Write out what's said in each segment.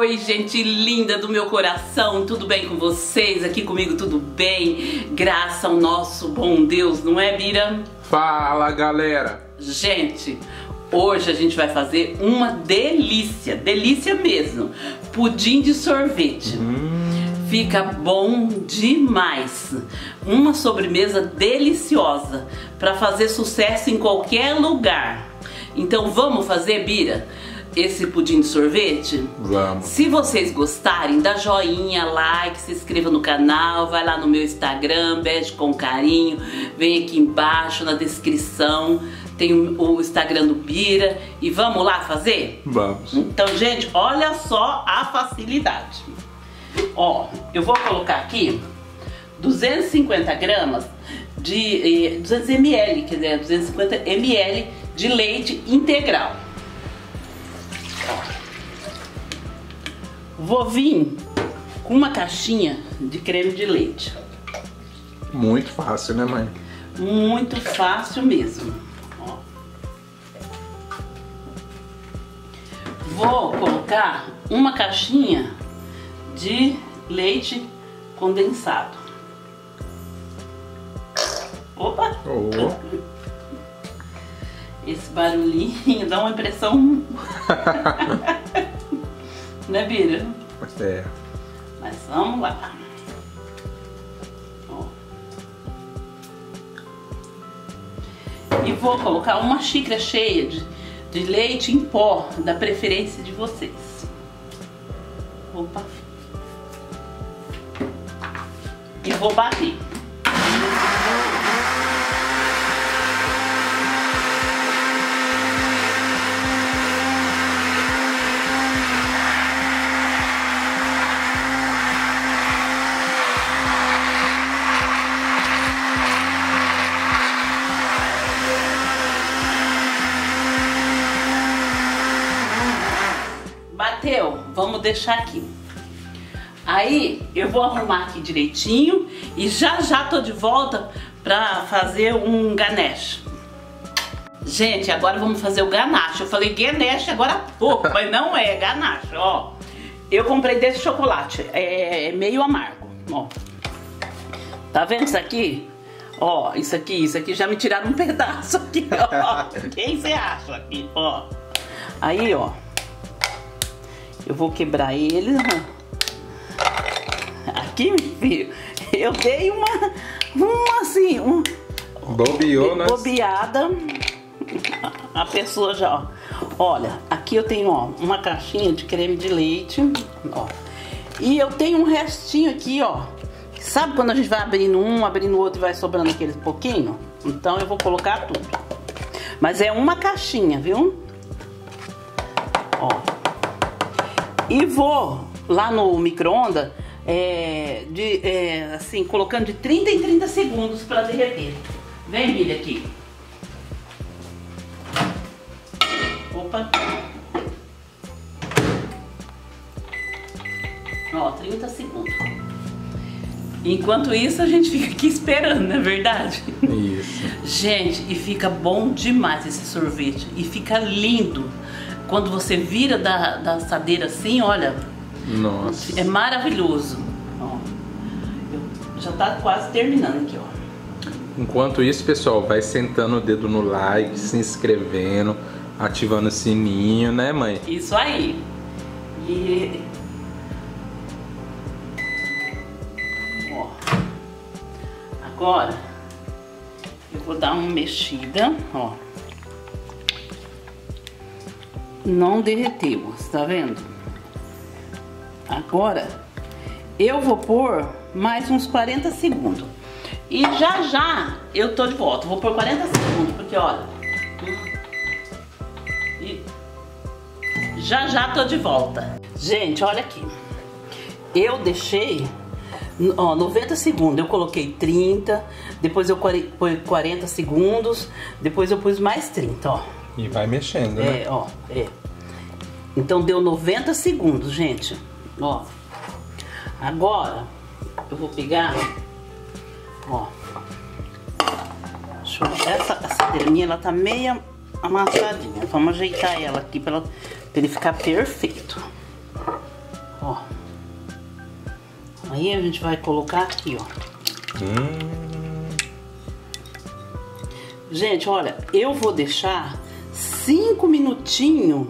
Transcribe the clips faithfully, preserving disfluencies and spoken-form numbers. Oi, gente linda do meu coração, tudo bem com vocês? Aqui comigo tudo bem, graças ao nosso bom Deus, não é, Bira? Fala, galera! Gente, hoje a gente vai fazer uma delícia, delícia mesmo, pudim de sorvete. Hum. Fica bom demais, uma sobremesa deliciosa para fazer sucesso em qualquer lugar. Então vamos fazer, Bira? Esse pudim de sorvete? Vamos! Se vocês gostarem, dá joinha, like, se inscreva no canal, vai lá no meu Instagram, Bete com Carinho, vem aqui embaixo na descrição, tem o Instagram do Bira, e vamos lá fazer? Vamos! Então, gente, olha só a facilidade! Ó, eu vou colocar aqui duzentos e cinquenta gramas de... duzentos mililitros, quer dizer, duzentos e cinquenta mililitros de leite integral. Vou vir com uma caixinha de creme de leite. Muito fácil, né, mãe? Muito fácil mesmo. Ó. Vou colocar uma caixinha de leite condensado. Opa! Oh. Esse barulhinho dá uma impressão... né, Bira? É. Mas vamos lá. Ó. E vou colocar uma xícara cheia de, de leite em pó, da preferência de vocês. Opa. E vou bater. Bateu, vamos deixar aqui. Aí eu vou arrumar aqui direitinho e já já tô de volta pra fazer um ganache. Gente, agora vamos fazer o ganache. Eu falei ganache agora há pouco, mas não é ganache, ó. Eu comprei desse chocolate, é meio amargo, ó. Tá vendo isso aqui? Ó, isso aqui, isso aqui já me tiraram um pedaço aqui, ó. Quem você acha aqui, ó? Aí, ó. Eu vou quebrar ele. Aqui, meu filho, eu dei uma, uma assim, um, bobeou, né? Bobeada. A pessoa já, ó. Olha, aqui eu tenho, ó, uma caixinha de creme de leite, ó. E eu tenho um restinho aqui, ó. Sabe quando a gente vai abrindo um, abrindo outro e vai sobrando aquele pouquinho? Então eu vou colocar tudo. Mas é uma caixinha, viu? Ó. E vou lá no micro-ondas, é, é, assim, colocando de trinta em trinta segundos para derreter. Vem, Bira, aqui. Opa. Ó, trinta segundos. Enquanto isso, a gente fica aqui esperando, não é verdade? Isso. Gente, e fica bom demais esse sorvete. E fica lindo. Quando você vira da, da assadeira assim, olha, nossa, é maravilhoso. Ó, eu já tá quase terminando aqui, ó. Enquanto isso, pessoal, vai sentando o dedo no like, se inscrevendo, ativando o sininho, né, mãe? Isso aí. E... ó. Agora, eu vou dar uma mexida, ó. Não derreteu, você tá vendo? Agora eu vou pôr mais uns quarenta segundos. E já já eu tô de volta. Vou pôr quarenta segundos, porque olha. E já já tô de volta. Gente, olha aqui. Eu deixei, ó, noventa segundos. Eu coloquei trinta, depois eu pôr quarenta segundos, depois eu pus mais trinta, ó. E vai mexendo, é, né? Ó, é. Então deu noventa segundos, gente. Ó. Agora eu vou pegar, ó. Deixa eu, essa essa terninha, ela tá meia amassadinha. Vamos ajeitar ela aqui para ele ficar perfeito. Ó. Aí a gente vai colocar aqui, ó. Hum. Gente, olha, eu vou deixar cinco minutinhos,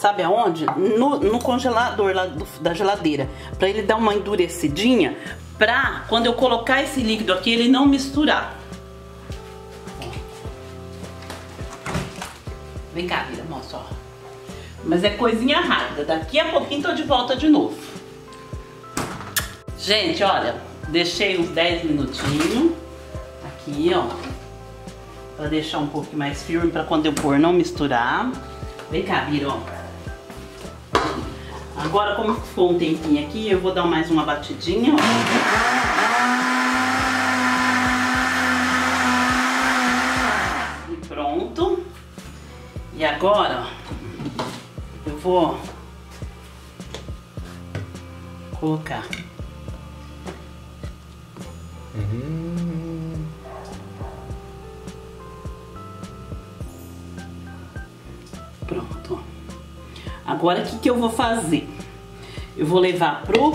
sabe aonde? No, no congelador lá do, da geladeira, pra ele dar uma endurecidinha, pra quando eu colocar esse líquido aqui, ele não misturar. Vem cá, Bira, mostra, ó. Mas é coisinha rápida, daqui a pouquinho tô de volta de novo. Gente, olha, deixei uns dez minutinhos aqui, ó, pra deixar um pouquinho mais firme, pra quando eu pôr não misturar. Vem cá, Bira, ó. Agora, como ficou um tempinho aqui, eu vou dar mais uma batidinha, ó. E pronto. E agora, ó, eu vou colocar. Uhum. Pronto. Agora, o que que eu vou fazer? Eu vou levar pro,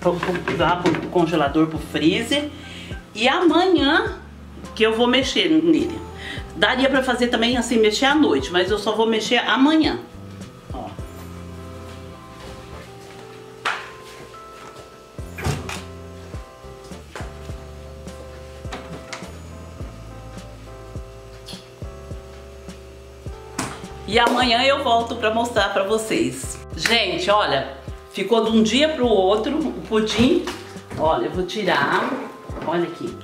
pro, pro, lá pro congelador, pro freezer. E amanhã que eu vou mexer nele. Daria pra fazer também assim, mexer à noite, mas eu só vou mexer amanhã. Ó. E amanhã eu volto pra mostrar pra vocês. Gente, olha, ficou de um dia pro outro o pudim. Olha, eu vou tirar, olha aqui.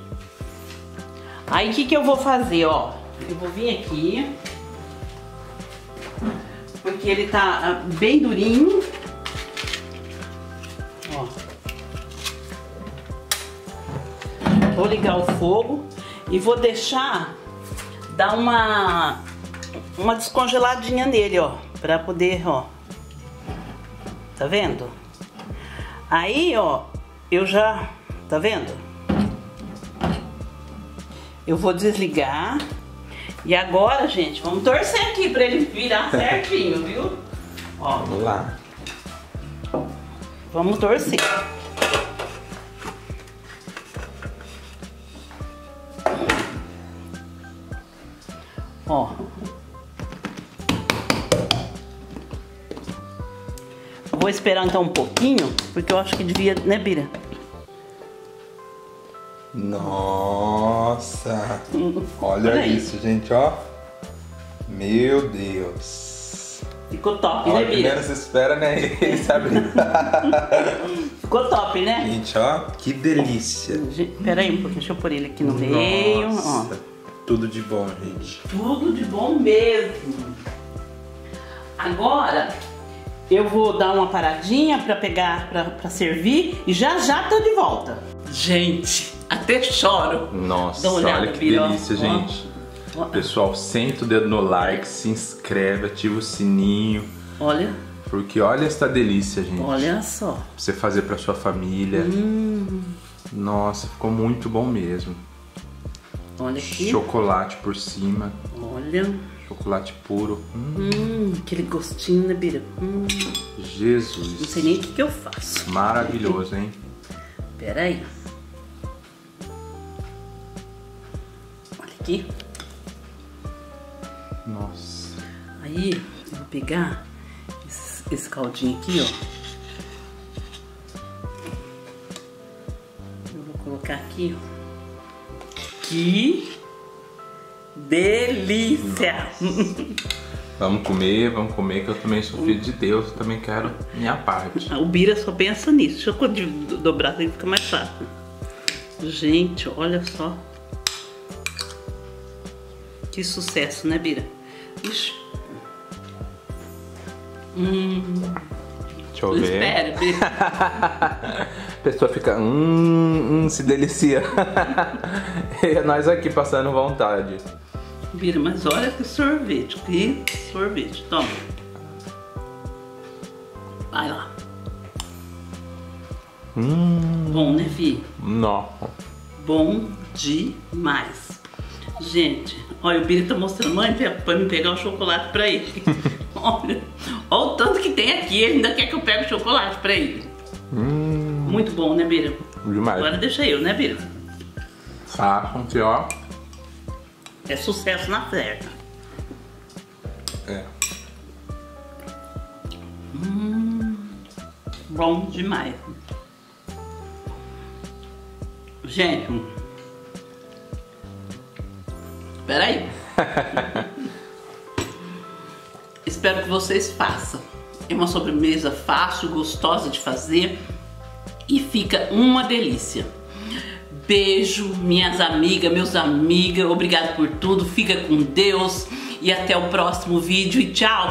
Aí o que que eu vou fazer, ó? Eu vou vir aqui, porque ele tá bem durinho, ó. Vou ligar o fogo e vou deixar dar uma, uma descongeladinha nele, ó, pra poder, ó, tá vendo? Aí, ó, eu já, tá vendo? Eu vou desligar. E agora, gente, vamos torcer aqui pra ele virar certinho, viu? Ó, vamos lá. Vamos torcer. Ó. Vou esperar então um pouquinho, porque eu acho que devia, né, Bira? Nossa, olha, olha isso, gente, ó. Meu Deus. Ficou top, olha, né, Bira? Primeiro se espera, né? Ele sabe. Ficou top, né? Gente, ó, que delícia. Pera aí um pouquinho, deixa eu pôr ele aqui no Nossa, meio. Ó. Tudo de bom, gente. Tudo de bom mesmo. Agora, eu vou dar uma paradinha pra pegar, pra, pra servir e já já tô de volta. Gente, até choro. Nossa, olhada, olha que Bira, delícia, ó, gente. Ó. Pessoal, senta o dedo no like, se inscreve, ativa o sininho. Olha. Porque olha essa delícia, gente. Olha só. Pra você fazer pra sua família. Hum. Nossa, ficou muito bom mesmo. Olha aqui. Chocolate por cima. Olha. Chocolate puro. Hum. Hum, aquele gostinho, né, Bira? Hum. Jesus. Não sei nem o que que eu faço. Maravilhoso, hein? Pera aí. Olha aqui. Nossa. Aí, eu vou pegar esse, esse caldinho aqui, ó. Eu vou colocar aqui, ó. Que delícia! Vamos comer, vamos comer, que eu também sou filho de Deus, eu também quero minha parte. O Bira só pensa nisso. Deixa eu dobrar, assim fica mais fácil. Gente, olha só. Que sucesso, né, Bira? Ixi. Hum. Deixa eu ver. Espera, Bira. A pessoa fica, hum, hum, se delicia. E é nós aqui passando vontade. Bira, mas olha que sorvete, que sorvete, toma. Vai lá. Hum. Bom, né, filho? Nossa. Bom demais. Gente, olha, o Bira tá mostrando, mãe, pra me pegar o chocolate pra ele. Olha, olha o tanto que tem aqui. Ele ainda quer que eu pegue o chocolate pra ele. Hum. Muito bom, né, Bira? Demais. Agora deixa eu, né, Bira? Façam que, ó. É sucesso na festa. É. Hum, bom demais. Gente, espera aí. Espero que vocês façam. É uma sobremesa fácil, gostosa de fazer e fica uma delícia. Beijo, minhas amigas, meus amigas. Obrigado por tudo. Fica com Deus. E até o próximo vídeo. E tchau.